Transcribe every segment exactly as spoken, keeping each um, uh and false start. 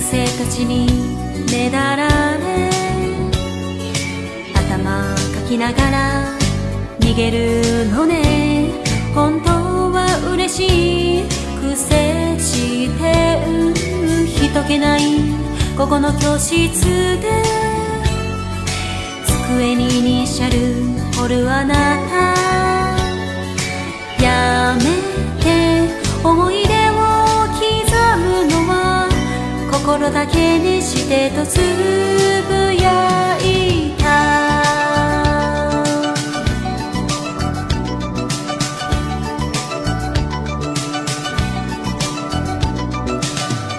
学生たちにねだられ頭かきながら逃げるのね。本当は嬉しい苦戦して人気ないここの教室で机にイニシャル彫るあなたやめて思い出心だけにしてとつぶやいた。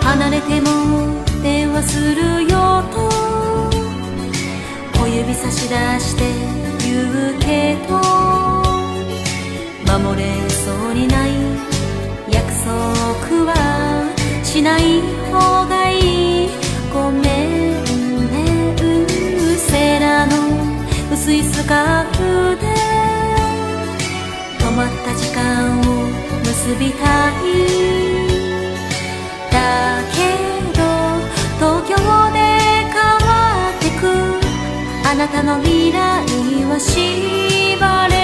離れても電話するよと小指差し出して言うけど守れそうにない約束はしない方がいい。ごめんねセーラーの薄いスカーフで止まった時間を結びたい。だけど東京で変わってくあなたの未来は縛れない。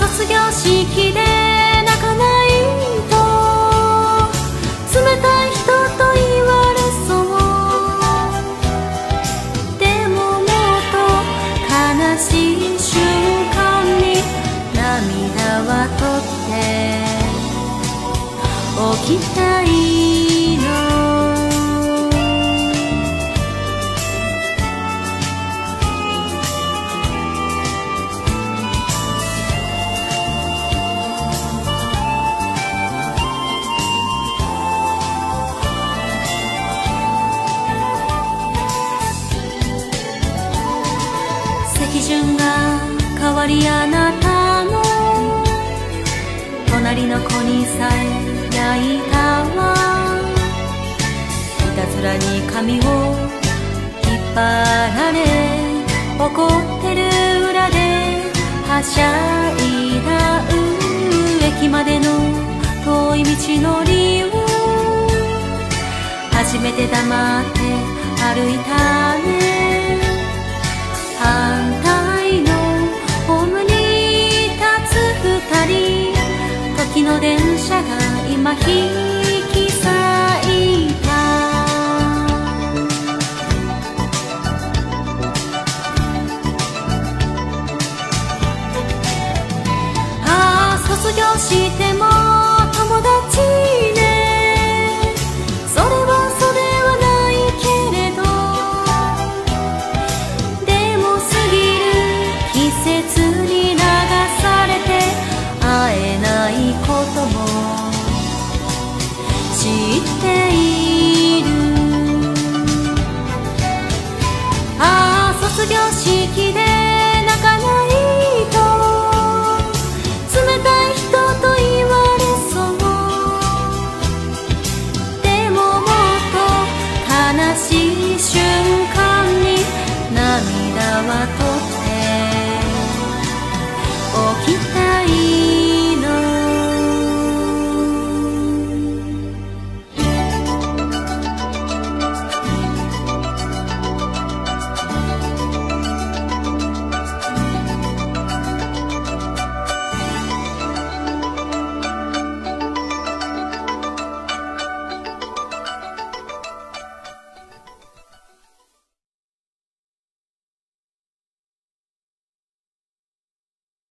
卒業式で泣かないと冷たい人と言われそう。でももっと悲しい瞬間に涙はとっておきたいの。あなたの隣の子にさえ泣いたわ。いたずらに髪を引っ張られ怒ってる裏ではしゃいだ。駅までの遠い道のりを初めて黙って歩いたね。反対時の電車が今引き裂いた。ああ卒業しても友達ねそれはそれはないけれどでも過ぎる季節に流されて会えないことも知っている。ああ卒業式で泣かないと冷たい人と言われそう。でももっと悲しい瞬間に涙はとって